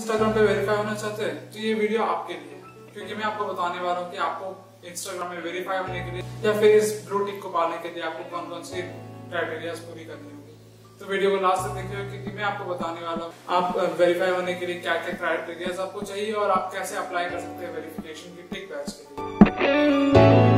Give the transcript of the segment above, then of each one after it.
Instagram पे verify होना चाहते हैं तो ये वीडियो आपके लिए है, क्योंकि मैं आपको बताने वाला हूँ कि आपको इंस्टाग्राम में वेरीफाई होने के लिए या फिर इस ब्लू टिक को पाने के लिए आपको कौन कौन सी क्राइटेरिया पूरी करनी होगी। तो वीडियो को लास्ट तक देखिए क्योंकि मैं आपको बताने वाला हूँ आप वेरीफाई होने के लिए क्या क्या क्राइटेरिया आपको चाहिए और आप कैसे अप्लाई कर सकते हैं वेरिफिकेशन की टिक बैच के लिए।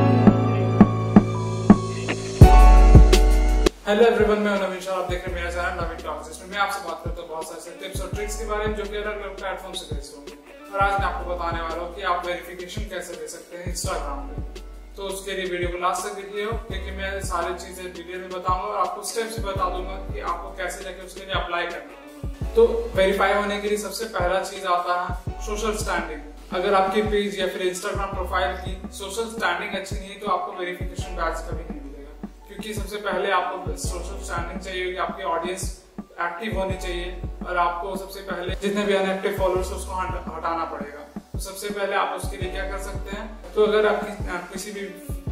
हेलो एवरीवन, मैं नवीन, आप देख रहे हैं मेरा चैनल नवीन टॉक्स, जिसमें मैं आपसे बात करता हूँ बहुत सारे टिप्स और ट्रिक्स के बारे में जो कि अलग अलग प्लेटफॉर्म से बेच होंगे। और आज मैं आपको बताने वाला हूँ कि आप वेरिफिकेशन कैसे दे सकते हैं इंस्टाग्राम पे। तो उसके लिए वीडियो को लास्ट तक देखिए क्योंकि मैं सारी चीजें डिटेल में बताऊंगा और आपको स्टेप्स भी बता दूंगा कि आपको कैसे जाके उसके लिए अप्लाई करना है। तो वेरीफाई होने के लिए सबसे पहला चीज आता है सोशल स्टैंडिंग। अगर आपके पेज या फिर इंस्टाग्राम प्रोफाइल की सोशल स्टैंडिंग अच्छी नहीं है तो आपको वेरिफिकेशन बैच कभी नहीं मिलेगा, क्योंकि सबसे पहले आपको सोशल स्टैंडिंग चाहिए कि आपकी ऑडियंस एक्टिव होनी चाहिए और आपको सबसे पहले जितने भी अनएक्टिव फॉलोअर्स उसको हटाना पड़ेगा। तो सबसे पहले आप उसके लिए क्या कर सकते हैं, तो अगर आपकी किसी भी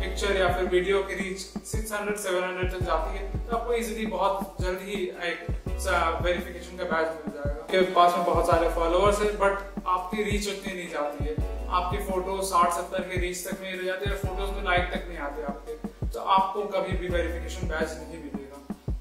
पिक्चर या फिर वीडियो की रीच 600-700 तक जाती है तो आपको इजीली बहुत जल्द ही एक वेरिफिकेशन का बैच मिल जाएगा। आपके पास में बहुत सारे फॉलोअर्स है बट आपकी रीच उतनी नहीं जाती है, आपकी फोटो 60-70 की रीच तक नहीं रह जाती है, फोटोज में लाइक तक नहीं आते आपके, तो आपको कभी भी वेरिफिकेशन बैच नहीं मिलेगा।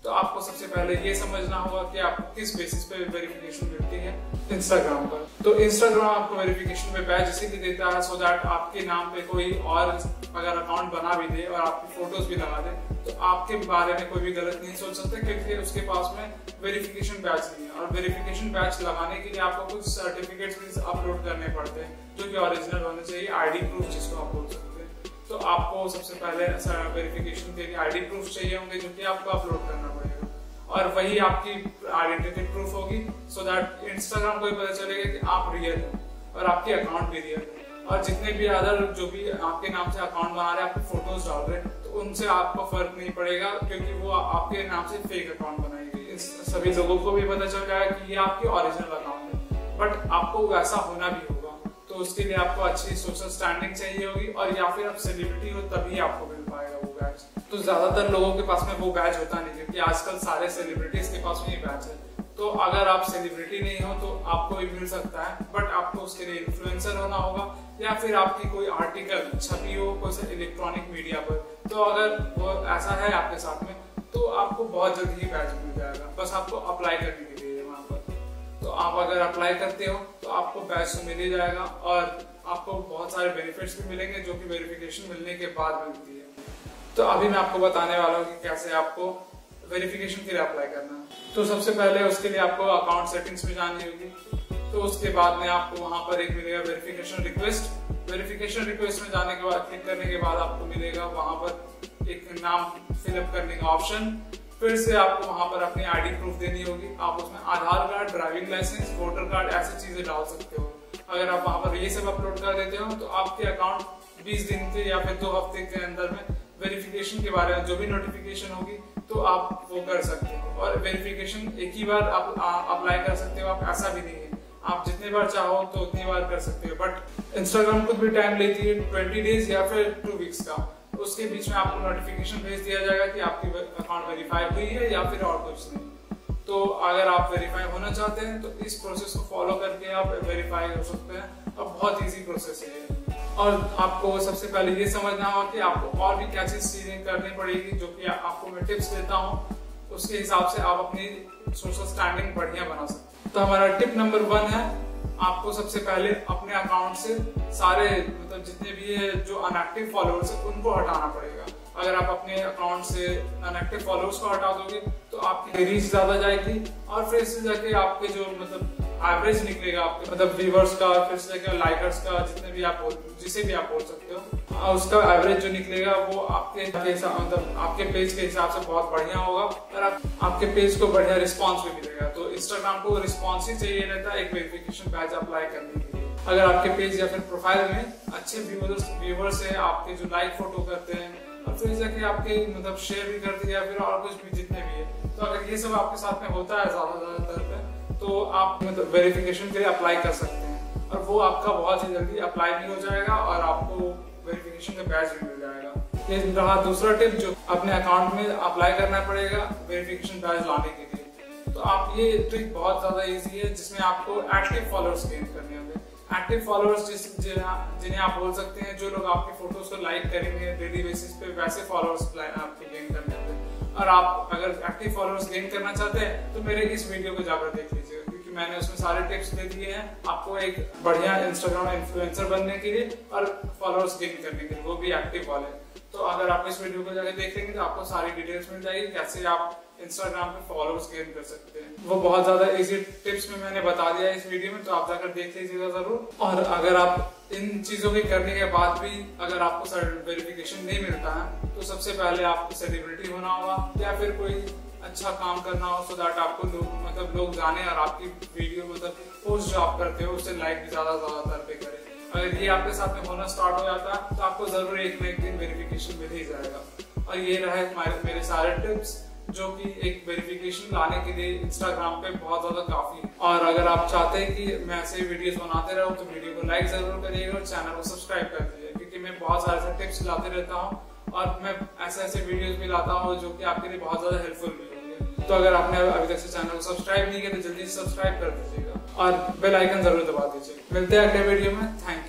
तो आपको सबसे पहले ये समझना होगा कि आपको किस बेसिस पे वेरिफिकेशन मिलती है इंस्टाग्राम पर। तो इंस्टाग्राम आपको वेरिफिकेशन पे बैच इसीलिए देता है सो दैट आपके नाम पे कोई और अगर अकाउंट बना भी दे और आपकी फोटोज भी लगा दे तो आपके बारे में कोई भी गलत नहीं सोच सकते, क्योंकि उसके पास में वेरिफिकेशन बैच नहीं है। और वेरिफिकेशन बैच लगाने के लिए आपको कुछ सर्टिफिकेट्स भी अपलोड करने पड़ते हैं जो कि ओरिजिनल होने चाहिए, आईडी प्रूफ जिसको आप बोल सकते हैं। तो आपको सबसे पहले वेरिफिकेशन के लिए आईडी प्रूफ चाहिए होंगे जो कि आपको अपलोड करना पड़ेगा और वही आपकी आइडेंटिटी प्रूफ होगी सो दैट इंस्टाग्राम को भी पता चलेगा कि आप रियल हो और आपके अकाउंट भी रियल है। और जितने भी अदर जो भी आपके नाम से अकाउंट बना रहे हैं, आपके फोटोज डाल रहे हैं, तो उनसे आपको फर्क नहीं पड़ेगा क्योंकि वो आपके नाम से फेक अकाउंट बनाएंगे। सभी लोगों को भी पता चल जाएगा कि ये आपकी ओरिजिनल अकाउंट है, बट आपको वैसा होना भी होगा। तो उसके लिए आपको अच्छी सोशल स्टैंडिंग चाहिए होगी और या फिर आप सेलिब्रिटी हो तभी आपको मिल पाएगा वो बैच। तो ज्यादातर लोगों के पास में वो बैच होता नहीं, क्योंकि आजकल सारे सेलिब्रिटीज के पास में ये बैच है। तो अगर आप सेलिब्रिटी नहीं हो तो आपको भी मिल सकता है, बट आपको उसके लिए इन्फ्लुएंसर होना होगा या फिर आपकी कोई आर्टिकल छपी हो कोई इलेक्ट्रॉनिक मीडिया पर। तो अगर वो ऐसा है आपके साथ में तो आपको बहुत जल्द ही बैच मिल जाएगा, बस आपको अप्लाई करने के लिए। तो आप अगर अप्लाई करते हो तो आपको बैच तो मिल ही जाएगा और आपको बहुत सारे बेनिफिट्स भी मिलेंगे जो कि वेरिफिकेशन मिलने के बाद मिलती है। तो अभी मैं आपको बताने वाला हूँ कि कैसे आपको वेरिफिकेशन के लिए अप्लाई करना है। तो सबसे पहले उसके लिए आपको अकाउंट सेटिंग्स में जानी होगी। तो उसके बाद में आपको वहाँ पर एक मिलेगा वेरिफिकेशन रिक्वेस्ट। वेरिफिकेशन रिक्वेस्ट में जाने के बाद क्लिक करने के बाद आपको मिलेगा वहाँ पर एक नाम फिलअप करने का ऑप्शन। फिर से आपको वहां पर अपनी आईडी प्रूफ देनी होगी। आप उसमें Aadhaar card, driving licence, voter card ऐसी चीजें डाल सकते हो। अगर आप वहां पर ये सब अपलोड कर देते हो तो आपके अकाउंट 20 दिन के या फिर 2 हफ्ते के अंदर में वेरिफिकेशन के बारे में जो भी नोटिफिकेशन होगी तो आप वो कर सकते हो। और वेरिफिकेशन एक ही बार आप अप्लाई कर सकते हो, आप ऐसा भी नहीं है, आप जितने बार चाहो तो उतनी बार कर सकते हो। बट इंस्टाग्राम खुद भी टाइम लेती है 20 डेज या फिर 2 वीक्स का। उसके बीच में आपको नोटिफिकेशन भेज दिया जाएगा कि आपकी अकाउंट वेरीफाई हुई है या फिर और कुछ नहीं। तो अगर आप वेरीफाई होना चाहते हैं तो इस प्रोसेस को फॉलो करके आप वेरीफाई कर सकते हैं और बहुत इजी प्रोसेस है। और आपको सबसे पहले ये समझना होगा कि आपको और भी क्या चीजें करनी पड़ेगी जो कि आपको मैं टिप्स देता हूँ, उसके हिसाब से आप अपनी सोशल स्टैंडिंग बढ़िया बना सकते हैं। तो हमारा टिप नंबर 1 है, आपको सबसे पहले अपने अकाउंट से सारे मतलब जितने भी है जो अनएक्टिव फॉलोअर्स है उनको हटाना पड़ेगा। अगर आप अपने अकाउंट से अनएक्टिव फॉलोअर्स को हटा दोगे तो आपकी रीच ज्यादा जाएगी और फिर से जाके आपके जो मतलब एवरेज निकलेगा आपके मतलब व्यूअर्स का, फिर से जाके लाइकर्स का, जितने भी आप जिसे भी आप बोल सकते हो, उसका एवरेज जो निकलेगा वो आपके मतलब आपके पेज के हिसाब से बहुत बढ़िया होगा और आपके पेज को बढ़िया रिस्पॉन्स भी मिलेगा। तो इंस्टाग्राम को रिस्पॉन्स ही चाहिए रहता है एक वेरिफिकेशन बैच अप्लाई करने के लिए। अगर आपके पेज या फिर प्रोफाइल में अच्छे व्यूअर्स है, आपके जो लाइक फोटो करते हैं और फिर जाके आपके मतलब शेयर भी करते हैं या फिर और कुछ भी जितने भी है, तो अगर ये सब आपके साथ में होता है ज्यादातर पे तो आप मतलब वेरिफिकेशन के लिए अप्लाई कर सकते हैं और वो आपका बहुत ही जल्दी अप्लाई भी हो जाएगा और आपको वेरिफिकेशन का बैच भी मिल जाएगा। ये रहा दूसरा टिप, जो अपने अकाउंट में अप्लाई करना पड़ेगा वेरिफिकेशन बैच लाने के लिए। तो तो आप ये ट्रिक बहुत ज़्यादा इजी है जिसमें आपको एक्टिव फॉलोअर्स गेन करने होते हैं। एक्टिव फॉलोअर्स जिन्हें आप बोल सकते हैं, जो लोग आपकी फोटोज को लाइक करेंगे डेली बेसिस पे, वैसे फॉलोअर्स आपके गेन करने होते हैं। और आप अगर एक्टिव फॉलोअर्स गेन करना चाहते हैं तो मेरे इस वीडियो को जाकर देख लीजिएगा, क्योंकि मैंने उसमें सारे टिप्स दे दिए हैं आपको एक बढ़िया इंस्टाग्राम इन्फ्लुएंसर बनने के लिए और फॉलोअर्स गेन करने के लिए, वो भी एक्टिव वाले। तो अगर आप इस वीडियो को जाकर देखेंगे तो आपको सारी डिटेल्स मिल जाएगी कैसे आप इंस्टाग्राम पे फॉलोअर्स गेन कर सकते हैं। वो बहुत ज्यादा इजी टिप्स में मैंने बता दिया है इस वीडियो में, तो आप जाकर देख लीजिएगा जरूर। और अगर आप इन चीजों के करने के बाद भी अगर आपको वेरिफिकेशन नहीं मिलता है तो सबसे पहले आपको सेलिब्रिटी होना होगा या फिर कोई अच्छा काम करना हो, सो दैट आपको लोग जाने और आपकी वीडियो पोस्ट जो आप करते हो उससे लाइक भी ज्यादातर पे करें। अगर ये आपके साथ में होना स्टार्ट हो जाता है तो आपको जरूर एक ना एक दिन वेरिफिकेशन मिल ही जाएगा। और ये रहा मेरे सारे टिप्स जो कि एक वेरिफिकेशन लाने के लिए इंस्टाग्राम पे बहुत ज्यादा काफी है। और अगर आप चाहते हैं कि मैं ऐसे वीडियोस बनाते रहूं तो वीडियो को लाइक जरूर करिएगा और चैनल को सब्सक्राइब कर दीजिए, क्योंकि मैं बहुत सारे टिप्स लाते रहता हूं और मैं ऐसे वीडियोस भी लाता हूं जो कि आपके लिए बहुत ज्यादा हेल्पफुल भी होंगे। तो अगर आपने अभी तक से चैनल को सब्सक्राइब नहीं किया तो जल्दी से सब्सक्राइब कर दीजिएगा और बेल आइकन जरूर दबा दीजिएगा। मिलते हैं अगले वीडियो में। थैंक